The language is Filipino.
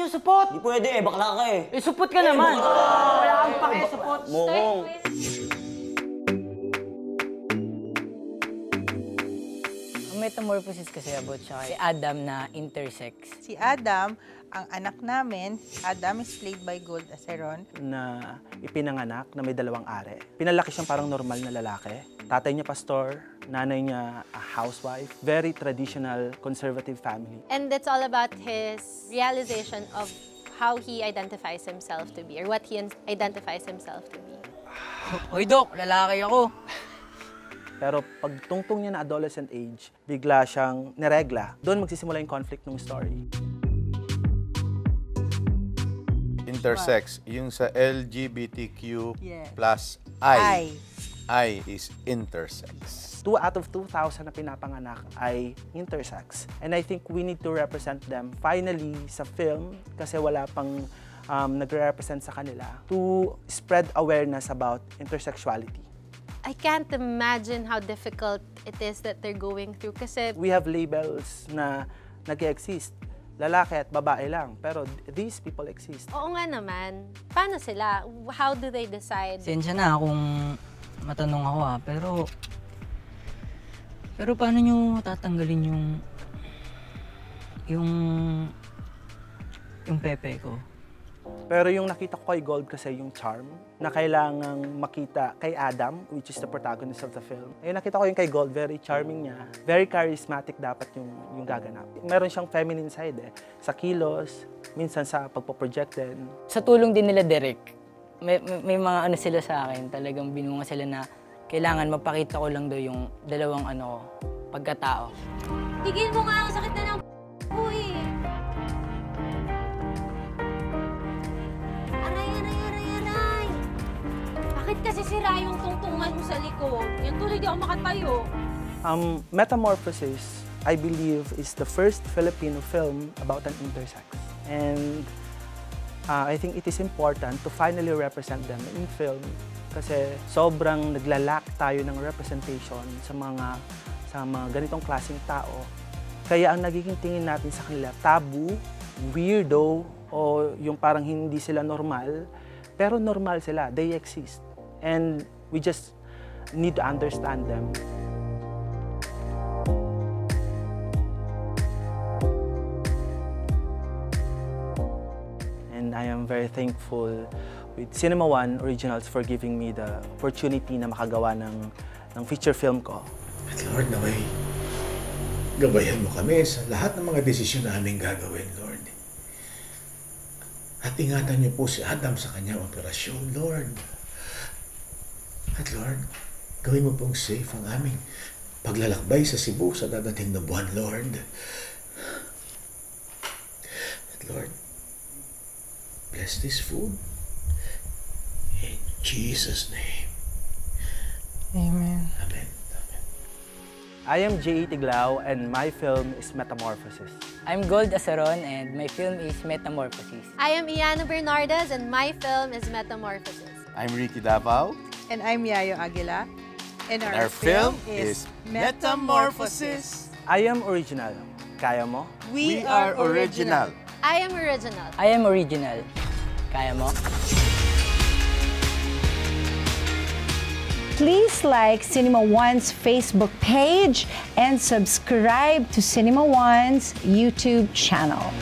Yung support? Hindi pwede eh, bakla ka eh. Eh, support ka naman. Wala kang pake-support. Mokong. Metamorphosis kasi about siya si Adam na intersex. Si Adam, ang anak namin, Adam is played by Gold Aceron. Na ipinanganak na may dalawang are. Pinalaki siyang parang normal na lalaki. Tatay niya pastor, nanay niya a housewife. Very traditional, conservative family. And it's all about his realization of how he identifies himself to be or what he identifies himself to be. Hoy, Dok! Lalaki ako! Pero pag tungtong niya na adolescent age, bigla siyang neregla. Doon magsisimula yung conflict ng story. Intersex, yung sa LGBTQ plus I is intersex. 2 out of 2,000 na pinapanganak ay intersex. And I think we need to represent them finally sa film kasi wala pang nagre-represent sa kanila to spread awareness about intersexuality. I can't imagine how difficult it is that they're going through kasi we have labels na nag-exist. Lalaki at babae lang, pero these people exist. Oo nga naman. Paano sila? How do they decide? Sensya na kung matanong ako ha, pero paano nyo tatanggalin yung pepe ko? Pero yung nakita ko kay Gold kasi yung charm na kailangang makita kay Adam, which is the protagonist of the film. Ayun, nakita ko yung kay Gold, very charming niya. Very charismatic dapat yung gaganap. Meron siyang feminine side eh. Sa kilos, minsan sa pagpo-project din. Sa tulong din nila Derek, may mga ano sila sa akin, talagang binunga sila na kailangan mapakita ko lang daw yung dalawang ano, pagkatao. Tigil mo nga, ang sakit na ng buhay. Aray, aray, aray, aray! Bakit kasi sira yung tungtungan mo sa likod? Yan tuloy di ako makatayo. Metamorphosis, I believe, is the first Filipino film about an intersex. And I think it is important to finally represent them in film kasi sobrang naglalack tayo ng representation sa mga ganitong klaseng tao. Kaya ang nagiging tingin natin sa kanila, tabu, weirdo, o yung parang hindi sila normal, pero normal sila, they exist. And we just need to understand them. I am very thankful with Cinema One Originals for giving me the opportunity na makagawa ng feature film ko. At Lord, naway, gabayan mo kami sa lahat ng mga desisyon na aming gagawin, Lord. At ingatan niyo po si Adam sa kanyang operasyon, Lord. At Lord, gawin mo pong safe ang aming paglalakbay sa Cebu sa dadating na buwan, Lord. At Lord, bless this food. In Jesus' name. Amen. Amen. Amen. I am J.E. Tiglao and my film is Metamorphosis. I'm Gold Aceron and my film is Metamorphosis. I am Iana Bernandez and my film is Metamorphosis. I'm Ricky Davao. And I'm Yayo Aguila. And our film is Metamorphosis. I am original. Kaya mo? We are original. I am original. I am original. Kaya mo? Please like Cinema One's Facebook page and subscribe to Cinema One's YouTube channel.